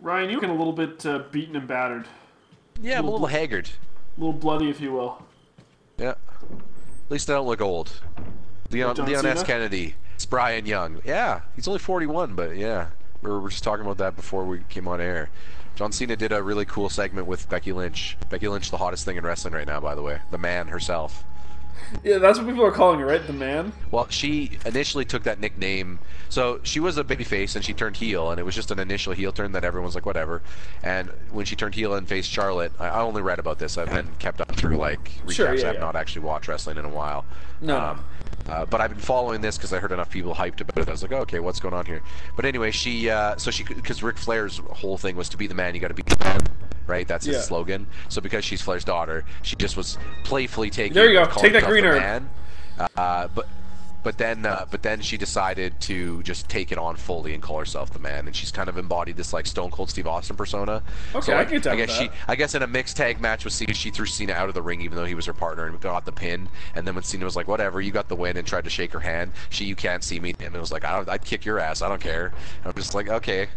Ryan, you're looking a little bit beaten and battered. Yeah, I'm a little haggard. A little bloody, if you will. Yeah. At least I don't look old. Leon S. Kennedy. Spry and young. Yeah, he's only 41, but yeah. We were just talking about that before we came on air. John Cena did a really cool segment with Becky Lynch. Becky Lynch, the hottest thing in wrestling right now, by the way. The man herself. Yeah, that's what people are calling her, right? The man? Well, she initially took that nickname. So she was a babyface, and she turned heel, and it was just an initial heel turn that everyone's like, whatever. And when she turned heel and faced Charlotte, I only read about this. I've been kept up through, like, recaps. Sure, yeah, I've not actually watched wrestling in a while. No. But I've been following this because I heard enough people hyped about it. I was like, oh, okay, what's going on here? But anyway, because Ric Flair's whole thing was to be the man, you got to be the man. Right, that's his slogan. So because she's Flair's daughter, she just was playfully taking. There you go. Take that green herb. But then she decided to just take it on fully and call herself the man, and she's kind of embodied this like Stone Cold Steve Austin persona. Okay, so, I can tell that. I guess in a mixed tag match with Cena, she threw Cena out of the ring even though he was her partner and got the pin. And then when Cena was like, "Whatever, you got the win," and tried to shake her hand, "You can't see me," and it was like, "I'd kick your ass. I don't care." And I'm just like, okay.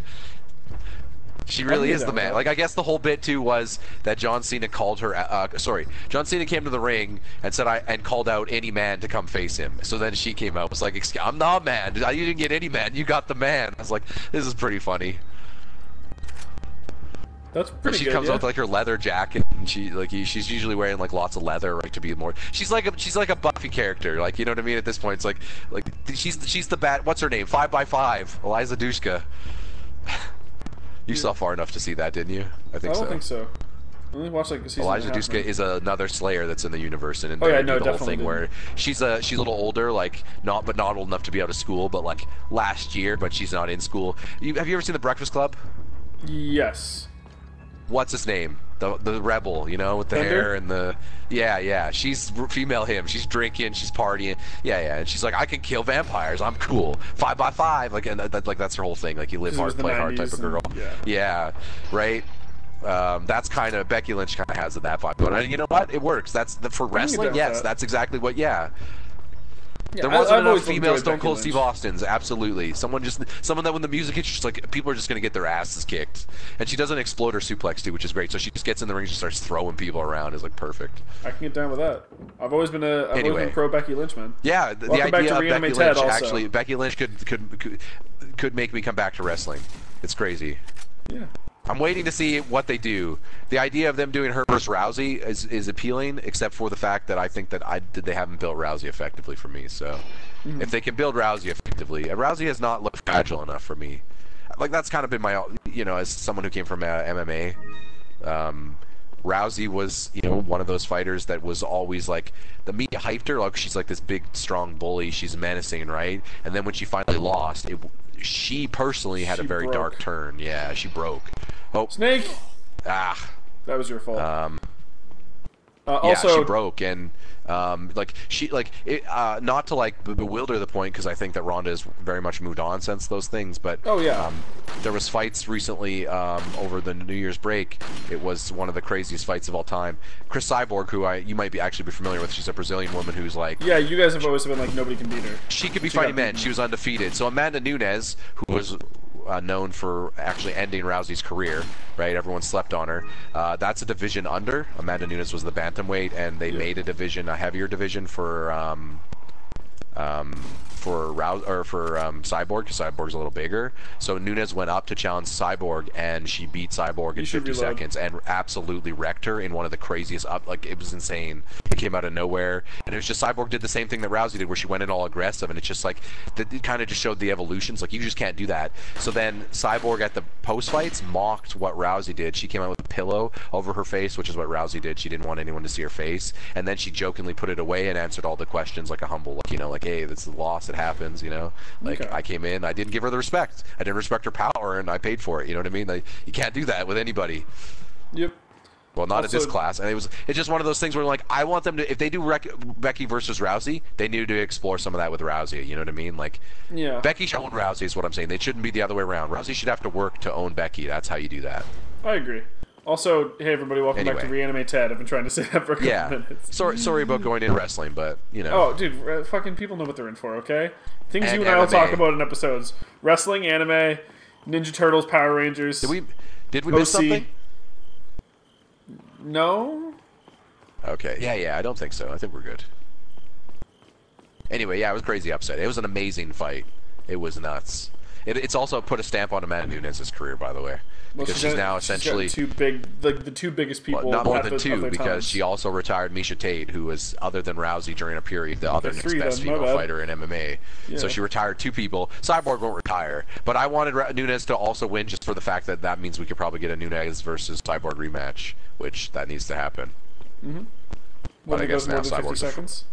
She really is the man. Like, I guess the whole bit too was that John Cena called her. John Cena came to the ring and said, and called out any man to come face him. So then she came out, was like, "I'm not man. You didn't get any man. You got the man." I was like, this is pretty funny. That's pretty. But she comes out with like her leather jacket, and she's usually wearing like lots of leather, right? To be more, she's like a Buffy character, like, you know what I mean? At this point, it's like she's the bat. What's her name? 5x5, Eliza Dushku. You saw far enough to see that, didn't you? I don't think so. I only watched like a season. Eliza Dushku is another Slayer that's in the universe, and the whole thing where she's a little older, like not old enough to be out of school, but like last year, but she's not in school. Have you ever seen The Breakfast Club? Yes. What's his name? The rebel, you know, with the hair and the yeah. She's female him. She's drinking. She's partying. Yeah. And she's like, "I can kill vampires. I'm cool. 5x5." Like, and that's her whole thing. Like, you live hard, play hard type of girl. Yeah, right. That's kind of Becky Lynch kind of has of that vibe. But you know what? It works. For wrestling. Yes, that's exactly what. Yeah. There wasn't enough female Stone Cold Steve Austins, absolutely. Someone that when the music hits, she's like, people are just gonna get their asses kicked. And she doesn't explode her suplex too, which is great. So she just gets in the ring and starts throwing people around. It's like perfect. I can get down with that. I've always been pro Becky Lynch, man. Yeah, the idea of Becky Lynch actually, Becky Lynch could make me come back to wrestling. It's crazy. Yeah. I'm waiting to see what they do. The idea of them doing her versus Rousey is appealing, except for the fact that I think that they haven't built Rousey effectively for me. So if they can build Rousey effectively, Rousey has not looked fragile enough for me. Like, that's kind of been my, you know, as someone who came from MMA, Rousey was, you know, one of those fighters that was always like, the media hyped her, like she's like this big, strong bully, she's menacing, right? And then when she finally lost, she personally had a very dark turn. Yeah, she broke. Oh. Snake! Ah. That was your fault. She broke, and not to like bewilder the point, because I think that Ronda has very much moved on since those things, but there was fights recently over the New Year's break. It was one of the craziest fights of all time. Chris Cyborg, who you might be familiar with, she's a Brazilian woman who's like, yeah, you guys have always been like, nobody can beat her. She could be fighting men. She was undefeated. So Amanda Nunes, who was known for actually ending Rousey's career, right? Everyone slept on her. That's a division under. Amanda Nunes was the bantamweight, and they made a heavier division for Cyborg, because Cyborg's a little bigger. So Nunes went up to challenge Cyborg, and she beat Cyborg in 50 seconds and absolutely wrecked her in one of the craziest it was insane. It came out of nowhere, and it was just Cyborg did the same thing that Rousey did, where she went in all aggressive, and it's just like it kind of just showed the evolutions. Like, you just can't do that. So then Cyborg at the post fights mocked what Rousey did. She came out with a pillow over her face, which is what Rousey did. She didn't want anyone to see her face, and then she jokingly put it away and answered all the questions like a humble, like, you know, like, hey, that's the loss. It happens, you know. Like, I came in, I didn't give her the respect. I didn't respect her power, and I paid for it. You know what I mean? Like, you can't do that with anybody. Yep. Well, not also, at this class. And it's just one of those things where, like, I want them to, if they do Becky versus Rousey, they need to explore some of that with Rousey. You know what I mean? Like, yeah. Becky should own Rousey is what I'm saying. They shouldn't be the other way around. Rousey should have to work to own Becky. That's how you do that. I agree. Also, hey everybody, welcome back to Reanimate Ted. I've been trying to say that for a couple minutes. Sorry about going into wrestling, but, you know. Oh, dude, fucking people know what they're in for, okay? Things and you and I will talk about in episodes. Wrestling, anime, Ninja Turtles, Power Rangers. Did we miss something? No? Okay. Yeah, I don't think so. I think we're good. Anyway, yeah, I was crazy upset. It was an amazing fight. It was nuts. It's also put a stamp on Amanda Nunes' career, by the way, because she's now essentially two big, like the two biggest people. Well, not more than two, because she also retired Misha Tate, who was, other than Rousey during a period, the other next best female fighter in MMA. Yeah. So she retired two people. Cyborg won't retire, but I wanted Nunes to also win just for the fact that that means we could probably get a Nunes versus Cyborg rematch, which that needs to happen. Mm-hmm. But I guess now Cyborg's.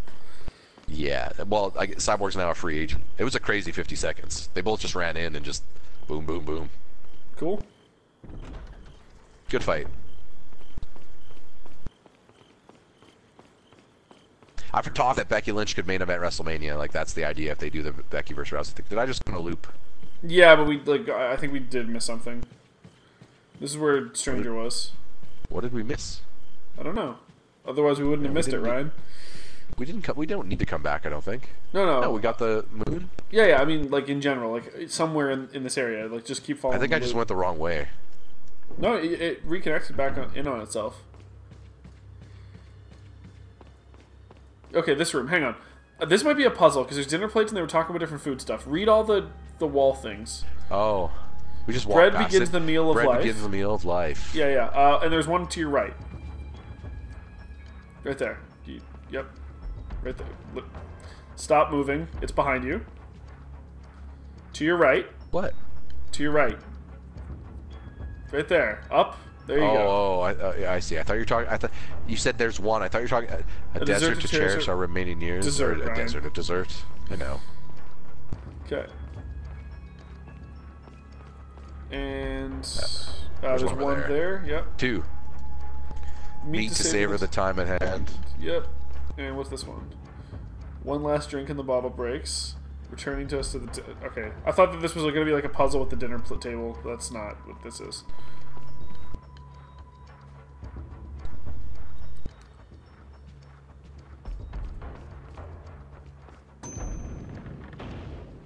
Yeah, well, Cyborg's now a free agent. It was a crazy 50 seconds. They both just ran in and just boom, boom, boom. Cool. Good fight. I forgot that Becky Lynch could main event WrestleMania. Like, that's the idea if they do the Becky versus Rousey thing. Did I just go in a loop? Yeah, but I think we did miss something. This is where Stranger was. What did we miss? I don't know. Otherwise, we wouldn't have missed it, Ryan. We don't need to come back, I don't think. No. No, we got the moon. Yeah. I mean, like in general, like somewhere in this area, like just keep following. I think I just went the wrong way. No, it reconnected back in on itself. Okay, this room. Hang on. This might be a puzzle because there's dinner plates and they were talking about different food stuff. Read all the wall things. Oh, we just walked past it. Bread begins the meal of life. Bread begins the meal of life. Yeah. And there's one to your right. Right there. Yep. Right there. Look. Stop moving. It's behind you. To your right. What? To your right. Right there. Up. There you go. I see. I thought you were talking. I thought you said there's one. I thought you were talking a desert to cherish our remaining years. Dessert. A desert of dessert. I know. Okay. And there's one there. Yep. Two. Meat to savor the time at hand. Yep. And what's this one? One last drink and the bottle breaks, returning to us to the... Okay, I thought that this was going to be like a puzzle with the dinner table. That's not what this is.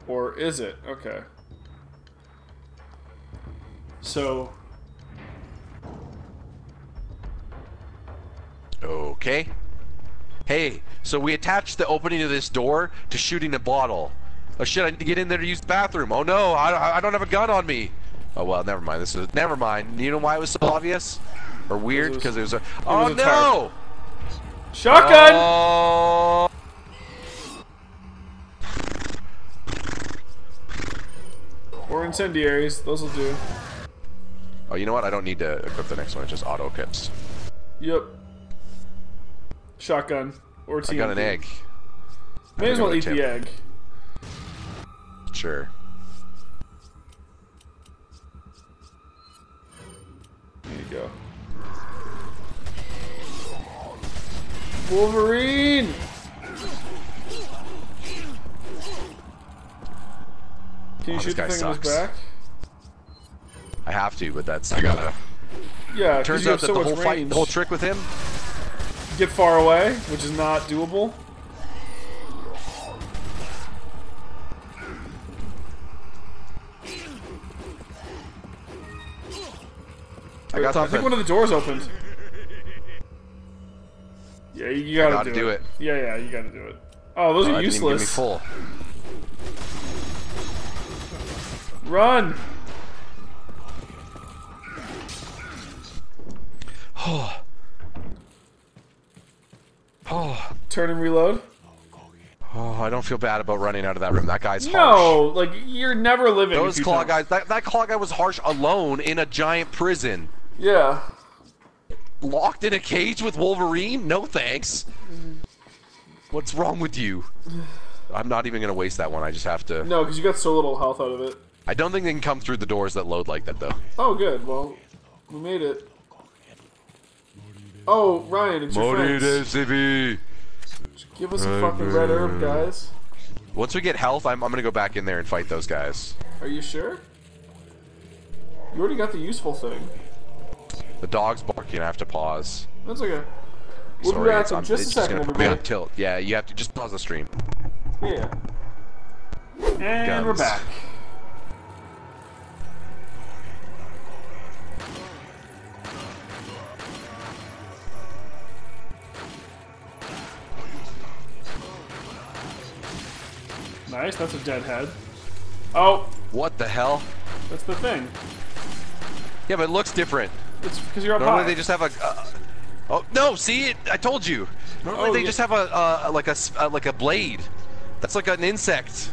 Or is it? Okay. So... Okay. Hey, so we attached the opening of this door to shooting a bottle. Oh shit, I need to get in there to use the bathroom. Oh no, I don't have a gun on me. Oh well, never mind. Never mind. You know why it was so obvious? Or weird? Because it was a... Oh no! Shotgun! Oh. Or incendiaries. Those will do. Oh, you know what? I don't need to equip the next one. It just auto equips. Yep. Shotgun or TNT. I got an egg. May as well eat the egg. Sure. There you go. Wolverine! Can you shoot the thing on his back? I have to, but that's... I gotta... Yeah, turns out that the whole fight, the whole trick with him... Get far away, which is not doable. I think one of the doors opened. Yeah, you gotta do it. Yeah, you gotta do it. Oh, those are useless. Give me full. Run! Oh. Oh. Turn and reload. Oh, I don't feel bad about running out of that room. That guy's harsh. No, like, you're never living. Those claw guys, that claw guy was harsh alone in a giant prison. Yeah. Locked in a cage with Wolverine? No thanks. What's wrong with you? I'm not even going to waste that one. I just have to... No, because you got so little health out of it. I don't think they can come through the doors that load like that, though. Oh, good. Well, we made it. Oh, Ryan, it's your friends. Give us a fucking red herb, guys. Once we get health, I'm gonna go back in there and fight those guys. Are you sure? You already got the useful thing. The dog's barking. I have to pause. That's okay. We'll be back in just a second, everybody. Tilt. Yeah, you have to just pause the stream. Yeah. And we're back. Nice, that's a dead head. Oh! What the hell? That's the thing. Yeah, but it looks different. It's because you're up high. Normally they just have a... oh, no, see? I told you. Normally they just have a, like a blade. That's like an insect.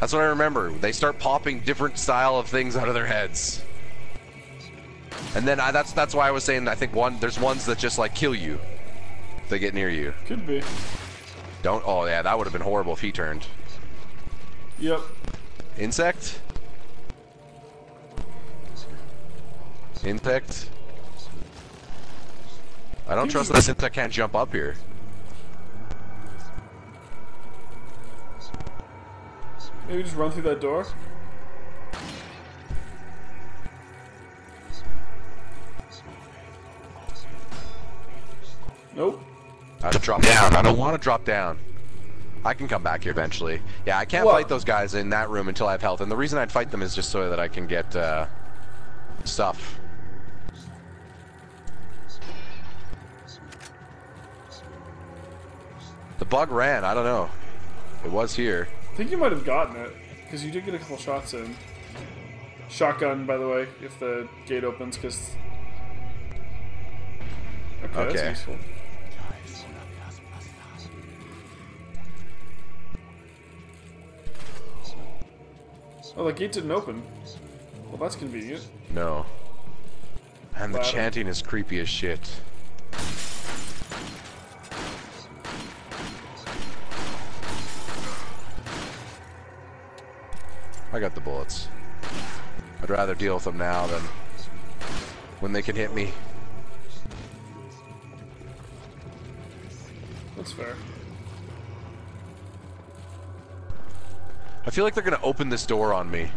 That's what I remember. They start popping different style of things out of their heads. And then that's why I was saying I think there's ones that just like kill you if they get near you. Could be. Don't. Oh yeah, that would have been horrible if he turned. Yep. Insect. Insect. I don't trust this insect. I can't jump up here. Maybe just run through that door. Nope. I drop down. I don't want to drop down. I can come back here eventually. Yeah, I can't fight those guys in that room until I have health, and the reason I'd fight them is just so that I can get stuff. The bug ran. I don't know. It was here. I think you might have gotten it because you did get a couple shots in. Shotgun, by the way, if the gate opens, because okay, that's useful. Oh, the gate didn't open. Well, that's convenient. No. And the chanting is creepy as shit. I got the bullets. I'd rather deal with them now than when they can hit me. That's fair. I feel like they're gonna open this door on me.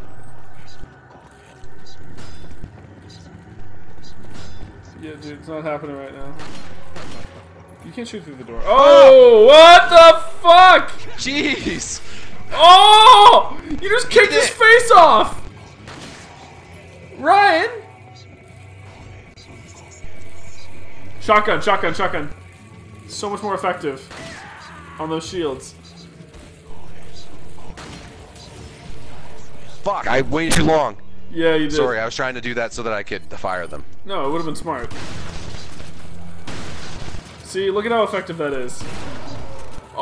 Yeah, dude, it's not happening right now. You can't shoot through the door. Oh, what the fuck? Jeez. Oh, you just kicked his face off, Ryan. Shotgun, shotgun, shotgun. So much more effective on those shields. Fuck, I waited too long. Yeah, you did. Sorry, I was trying to do that so that I could fire them. No, it would have been smart. See, look at how effective that is.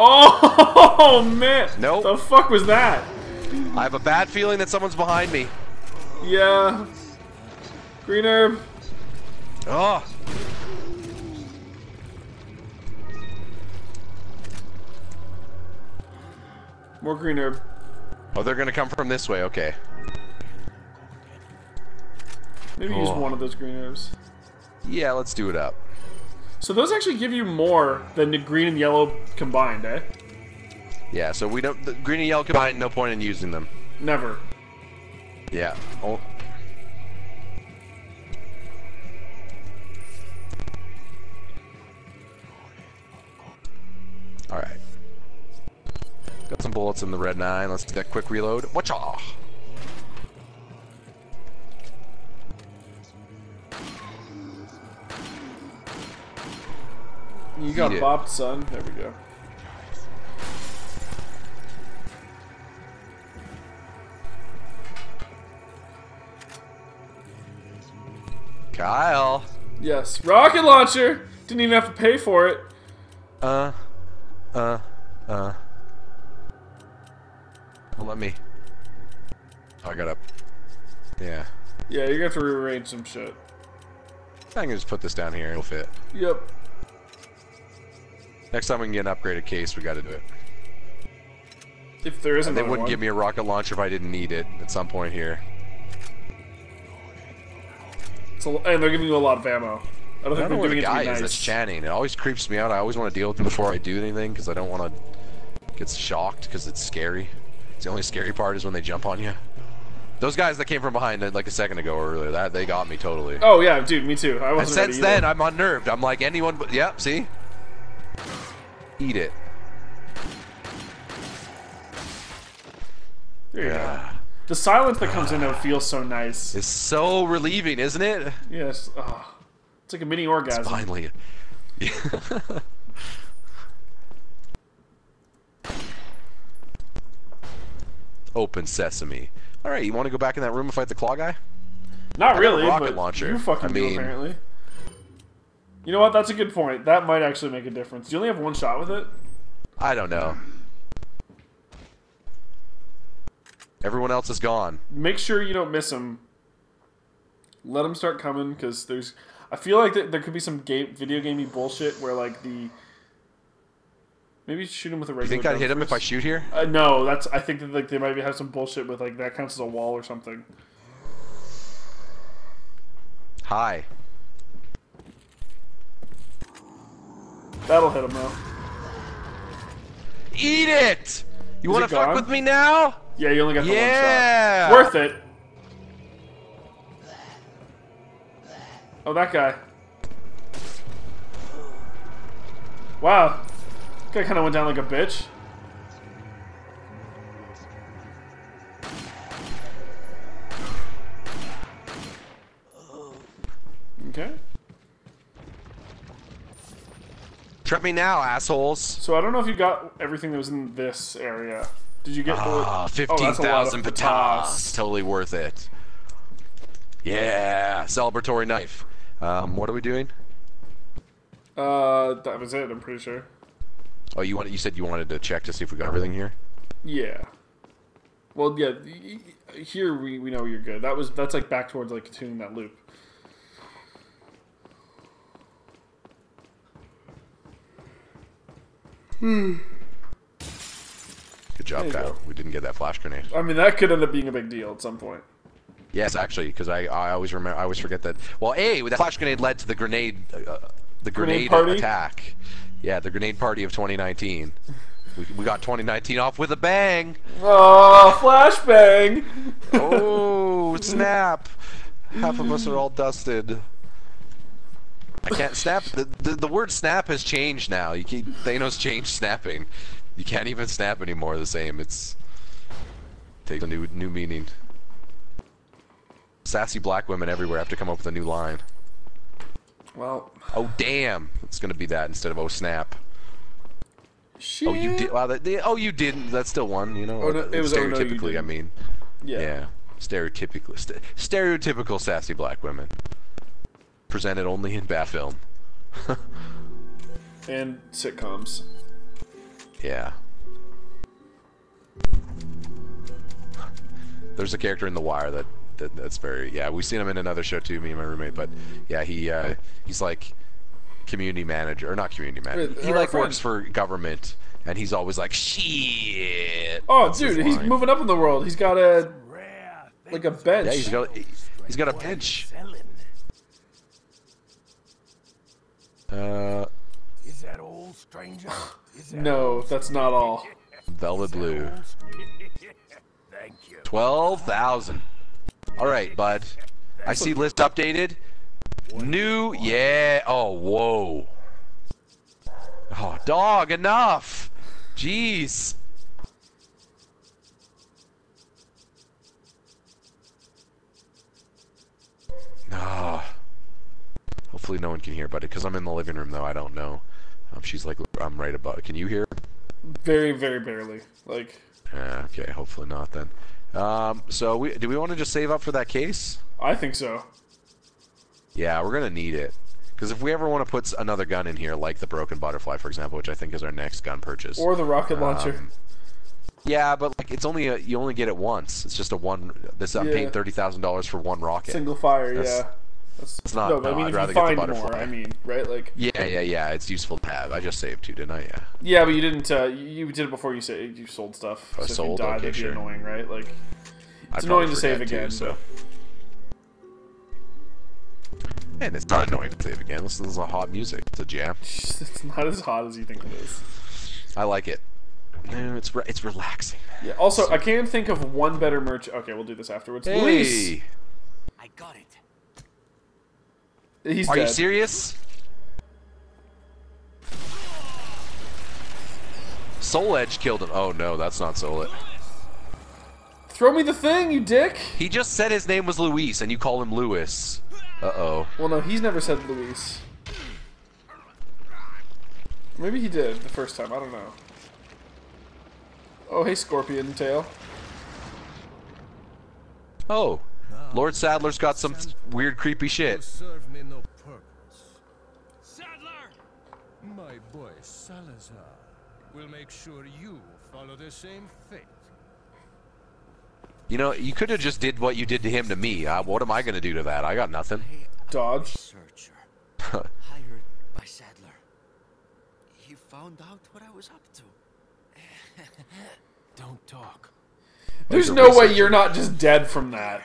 Oh, man. Nope. The fuck was that? I have a bad feeling that someone's behind me. Yeah. Green herb. Oh. More green herb. Oh, they're gonna come from this way, okay. Maybe use one of those green herbs. Yeah, let's do it up. So those actually give you more than the green and yellow combined, eh? Yeah, so we don't... The green and yellow combined, no point in using them. Never. Yeah. Oh. Alright. Got some bullets in the red 9. Let's do that quick reload. Watcha! You got bopped, son. There we go. Kyle. Yes. Rocket launcher! Didn't even have to pay for it. Let me. Oh, I got up. Yeah. Yeah, you're gonna have to rearrange some shit. I can just put this down here. It'll fit. Yep. Next time we can get an upgraded case, we gotta do it. If there isn't, and they wouldn't give me a rocket launcher if I didn't need it at some point here. It's a, and they're giving you a lot of ammo. I don't know who the guy is that's chanting. It always creeps me out. I always want to deal with him before I do anything because I don't want to get shocked because it's scary. It's the only scary part is when they jump on you. Those guys that came from behind like a second ago or earlier, that they got me totally. Oh yeah, dude, me too. I wasn't and since then, I'm unnerved. I'm like anyone, but yeah, see? Eat it. There you go. The silence that comes in though feels so nice. It's so relieving, isn't it? Yes. Oh, it's like a mini orgasm. It's finally. Yeah. Open sesame. All right, you want to go back in that room and fight the claw guy? Not really, rocket launcher. You fucking do, apparently. You know what? That's a good point. That might actually make a difference. Do you only have one shot with it? I don't know. Everyone else is gone. Make sure you don't miss them. Let them start coming, because there's... I feel like there could be some video gamey bullshit where, like, the... Maybe shoot him with a regular. You think I'd hit him if I shoot here? No, that's. I think that like they might have some bullshit with like that counts as a wall or something. Hi. That'll hit him though. Eat it! You want to fuck with me now? Yeah, you only got the one shot. Worth it. Oh, that guy. Wow. Guy kind of went down like a bitch. Okay. Trap me now, assholes. So I don't know if you got everything that was in this area. Did you get the 15,000 patas? Totally worth it. Yeah, celebratory knife. What are we doing? That was it. I'm pretty sure. Oh, you wanted? You said you wanted to check to see if we got everything here. Yeah. Well, yeah. Here we know you're good. That's like back towards like tuning that loop. Good job, Kyle. We didn't get that flash grenade. I mean, that could end up being a big deal at some point. Yes, actually, because I always forget that. Well, that flash grenade led to the grenade attack. Yeah, the grenade party of 2019. We got 2019 off with a bang. Oh, flashbang! Oh, snap! Half of us are all dusted. I can't snap. The word "snap" has changed now. Thanos changed snapping. You can't even snap anymore the same. It takes a new meaning. Sassy black women everywhere have to come up with a new line. Well. Oh damn! It's gonna be that instead of oh snap. Shit. Oh you did. Wow. Oh you didn't. That's still one. You know. Oh, no, it was stereotypically. Oh, no, I mean. Yeah. Yeah. Stereotypically. Stereotypical sassy black women. Presented only in bad film. And sitcoms. Yeah. There's a character in The Wire that. That's very We've seen him in another show too, me and my roommate. But yeah, he's like community manager or not community manager. He like works for government, and he's always like shit. Oh, that's dude, he's moving up in the world. He's got a like a bench. Yeah, he's got a bench. Is that old stranger? No, that's not all. Velvet blue. 12,000. All right, bud. I see list updated. New, yeah. Oh, whoa. Oh, dog, enough. Jeez. Ah. Oh. Hopefully, no one can hear about it because I'm in the living room, though. I don't know. She's like, I'm right above. Can you hear? Very, very barely. Like. Okay. Hopefully not then. So do we want to just save up for that case? I think so. Yeah, we're gonna need it because if we ever want to put another gun in here, like the broken butterfly, for example, which I think is our next gun purchase, or the rocket launcher. Yeah, but like it's only you only get it once. It's just a one. This I'm paying $30,000 for one rocket. Single fire. That's not. No, I mean, I'd rather get the butterfly. More, I mean, right? Like. Yeah. It's useful to have. I just saved two, didn't I? Yeah. Yeah, but you didn't. You did it before you saved. You sold stuff. I sold. Okay, that'd be annoying, right? Like. It's annoying to save again. So. And it's not annoying to save again. This is a hot music. It's a jam. It's not as hot as you think it is. I like it. No, it's relaxing. Yeah. Also, so, I can't think of one better merch. Okay, we'll do this afterwards. Hey. Luis! I got it. He's dead. Are you serious? Soul Edge killed him. Oh no, that's not Soul Edge. Throw me the thing, you dick! He just said his name was Luis, and you call him Lewis. Uh-oh. Well, no, he's never said Luis. Maybe he did the first time, I don't know. Oh, hey, Scorpion Tail. Oh, Lord Sadler's got some weird, creepy shit. Serve me no purpose. Sadler! My boy, Salazar, will make sure you follow the same fate. You know, you could have just did what you did to him to me. What am I going to do to that? I got nothing. Dodge. Hired by Sadler. He found out what I was up to. Don't talk. There's no way you're not just dead from that.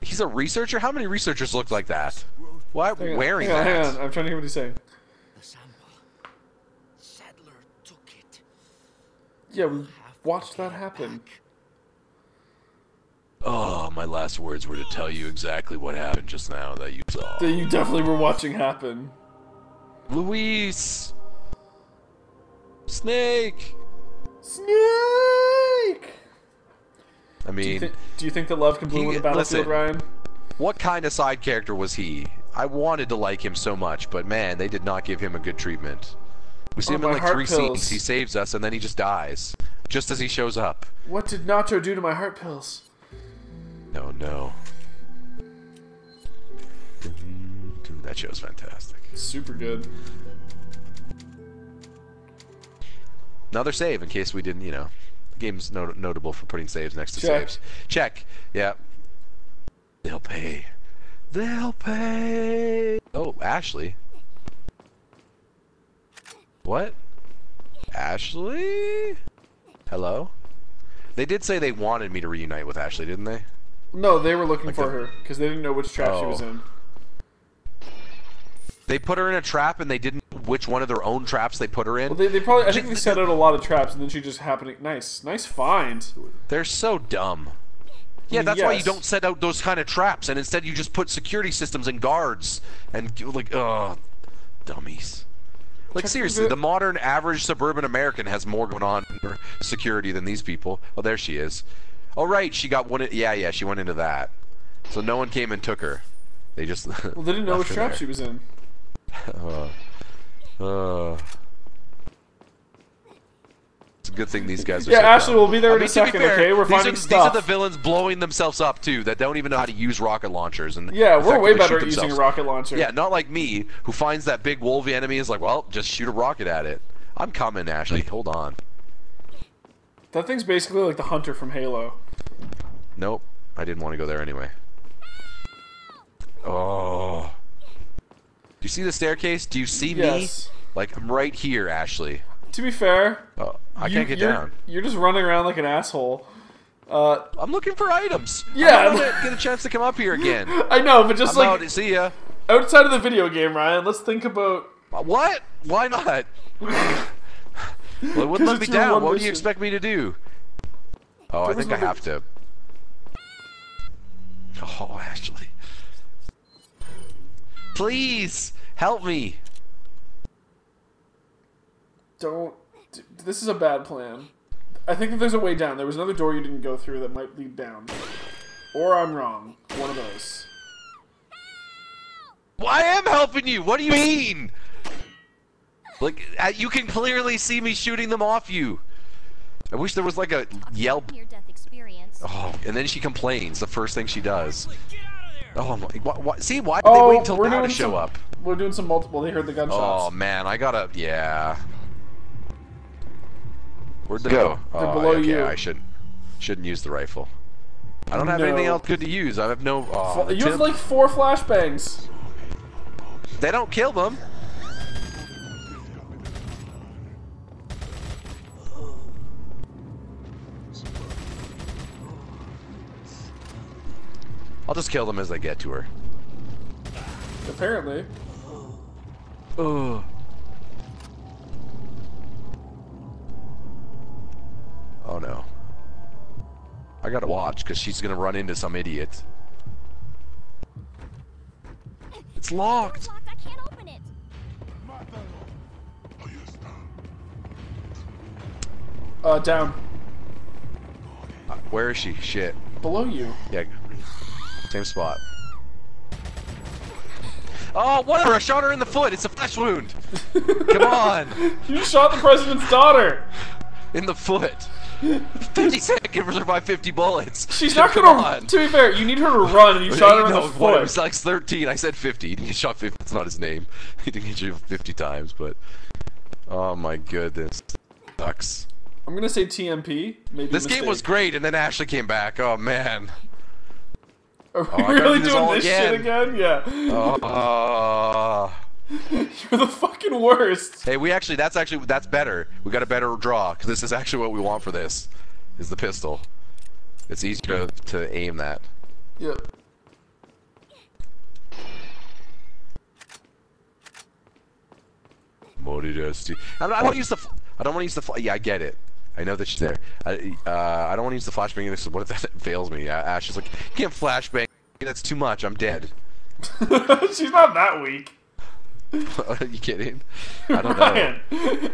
He's a researcher? How many researchers look like that? Why wearing that? Hang on. I'm trying to hear what he's saying. The sample. Sadler took it. Yeah, we watched that happen. Oh, my last words were to tell you exactly what happened just now that you saw. That you definitely were watching happen. Luis! Snake! Snake! I mean... Do you think the love can bloom in the battlefield, Ryan? What kind of side character was he? I wanted to like him so much, but man, they did not give him a good treatment. We see him in like 3 scenes, he saves us, and then he just dies. Just as he shows up. What did Nacho do to my heart pills? Oh no. Dude, that show's fantastic. Super good. Another save, in case we didn't, you know. The game's notable for putting saves next to saves. Check. Yeah. They'll pay. They'll pay. Oh, Ashley. What? Ashley? Hello? They did say they wanted me to reunite with Ashley, didn't they? No, they were looking for her, because they didn't know which trap she was in. They put her in a trap, and they didn't know which one of their own traps they put her in. Well, they probably, I think they set out a lot of traps, and then she just happened to... Nice find. They're so dumb. Yeah, that's why you don't set out those kind of traps, and instead you just put security systems and guards, and like, dummies. Like, seriously, the modern average suburban American has more going on for security than these people. Oh, there she is. Oh, right, she got one... Yeah, she went into that. So no one came and took her. They just... Well, they didn't know which trap she was in. It's a good thing these guys are so Ashley, we'll be there in a second, okay? We're finding stuff. These are the villains blowing themselves up, too, that don't even know how to use rocket launchers. And yeah, we're way better at using a rocket launcher. Yeah, not like me, who finds that big wolvy enemy is like, well, just shoot a rocket at it. I'm coming, Ashley. Hold on. That thing's basically like the Hunter from Halo. Nope. I didn't want to go there anyway. Oh. Do you see the staircase? Do you see me? Like, I'm right here, Ashley. To be fair... Oh. I can't get down. You're just running around like an asshole. I'm looking for items. Yeah, I'm gonna get a chance to come up here again. I know, but just like see ya. Outside of the video game, Ryan, let's think about what? Why not? Well, it wouldn't let me down. What do you expect me to do? Oh, I think I have to. Oh, Ashley, please help me. Don't. This is a bad plan. I think that there's a way down. There was another door you didn't go through that might lead down. Or I'm wrong. One of those. Well, I am helping you! What do you mean? Like, you can clearly see me shooting them off you. I wish there was like a yelp. Oh, and then she complains. The first thing she does. Oh, see, why did they wait until now to show up? We're doing some multiple. They heard the gunshots. Oh, man. I gotta... Yeah... Where'd they go? They're below you. I shouldn't use the rifle. I don't have anything else good to use. I have no... you have like 4 flashbangs. They don't kill them. I'll just kill them as I get to her. Apparently. Ugh. Oh no. I gotta watch because she's gonna run into some idiot. It's locked! It's locked, I can't open it! Down. Where is she? Shit. Below you. Yeah. Same spot. Oh, whatever! I shot her in the foot! It's a flesh wound! Come on! You shot the president's daughter! In the foot. 50 seconds or by 50 bullets. She's not gonna run. To be fair, you need her to run and you shot her in the foot. It was like 13. I said 50. He didn't get shot 50. That's not his name. He didn't get you 50 times, but... Oh my goodness. Sucks. I'm gonna say TMP. Maybe this game was great and then Ashley came back. Oh man. Are we really doing this shit again? Yeah. You're the fucking worst. Hey, we actually, that's better. We got a better draw, because this is actually what we want for this, is the pistol. It's easier to aim that. Yep. I don't want to use the, yeah, I get it. I know that she's there. I don't want to use the flashbang, because what if that fails me? Ash is like, you can't flashbang, that's too much, I'm dead. She's not that weak. Are you kidding? I don't know.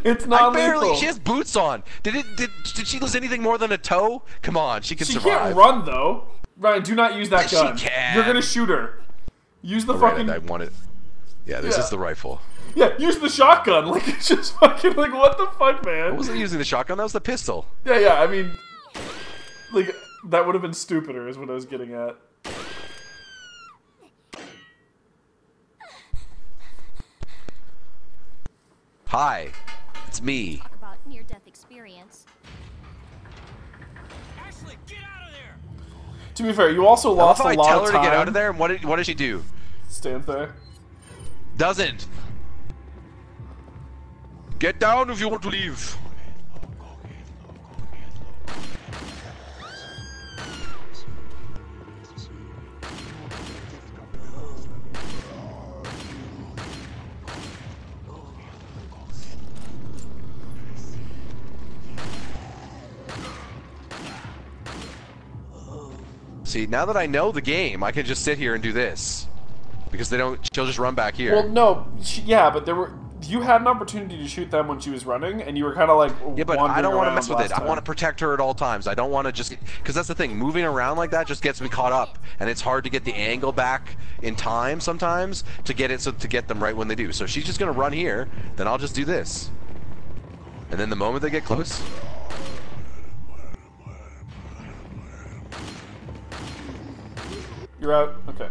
It's not lethal. She has boots on. Did she lose anything more than a toe? Come on, she can survive. She can't run though. Ryan, do not use that gun. She can. You're gonna shoot her. Use the fucking. I want it. Yeah, this is the rifle. Yeah, use the shotgun. Like it's just fucking like what the fuck, man. I wasn't using the shotgun. That was the pistol. Yeah, yeah. I mean, like that would have been stupider, is what I was getting at. Hi, it's me. Talk about near-death experience. Ashley, get out of there! To be fair, you also lost a lot of time. I tell her to get out of there, and what did she do? Stand there. Doesn't. Get down if you want to leave. See, now that I know the game, I can just sit here and do this, because they don't. She'll just run back here. Well, no, yeah, but there were. You had an opportunity to shoot them when she was running, and you were kind of like. Yeah, but I don't want to mess with it. I want to protect her at all times. I don't want to just, because that's the thing. Moving around like that just gets me caught up, and it's hard to get the angle back in time sometimes to get it to get them right when they do. So she's just gonna run here, then I'll just do this, and then the moment they get close. You're out? Okay.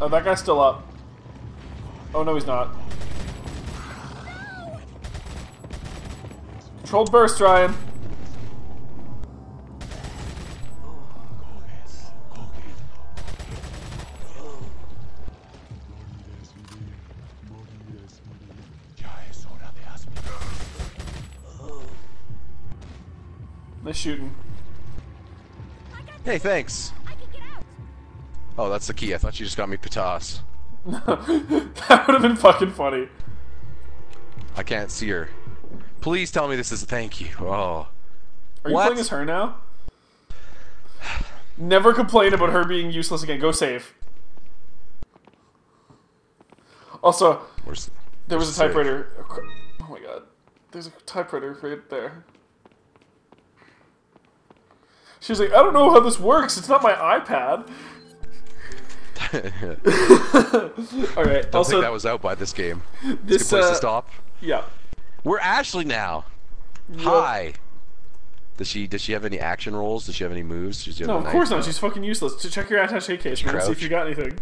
Oh, that guy's still up. Oh, no, he's not. Controlled burst, Ryan. Shooting. Hey, thanks. Oh, that's the key. I thought you just got me patas. That would have been fucking funny. I can't see her. Please tell me this is a thank you. Oh. Are you playing as her now? Never complain about her being useless again. Go save. Also, there was a typewriter. Oh my god. There's a typewriter right there. She's like, I don't know how this works. It's not my iPad. All right. Don't think that was out by this game. This place to stop. Yeah. We're Ashley now. Yep. Hi. Does she have any action roles? Does she have any moves? Does she have no, of course not. She's fucking useless. To check your attaché case and see if you got anything.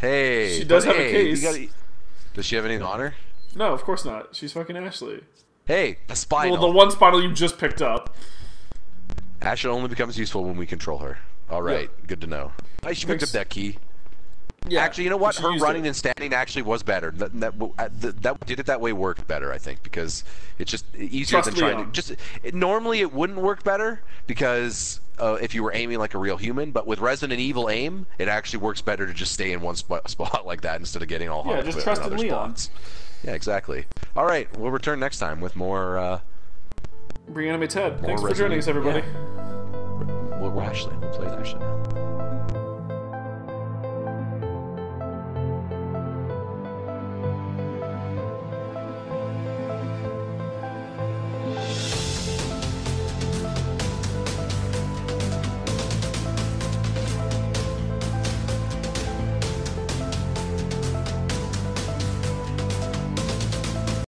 Hey. She does have a case. Does she have anything on her? No, of course not. She's fucking Ashley. Hey, a spinal. Well, the one spinal you just picked up. Ashley only becomes useful when we control her. All right, good to know. I should pick up that key. Yeah. Actually, you know what? Her running and standing actually was better. That did it that way worked better, I think, because it's just easier than trying to. Normally, it wouldn't work better because if you were aiming like a real human, but with Resident Evil aim, it actually works better to just stay in one spot like that instead of getting all hung up in other spots. Yeah, exactly. All right, we'll return next time with more. Reanimate Ted. Thanks for joining us, everybody. Yeah. We'll play that shit now.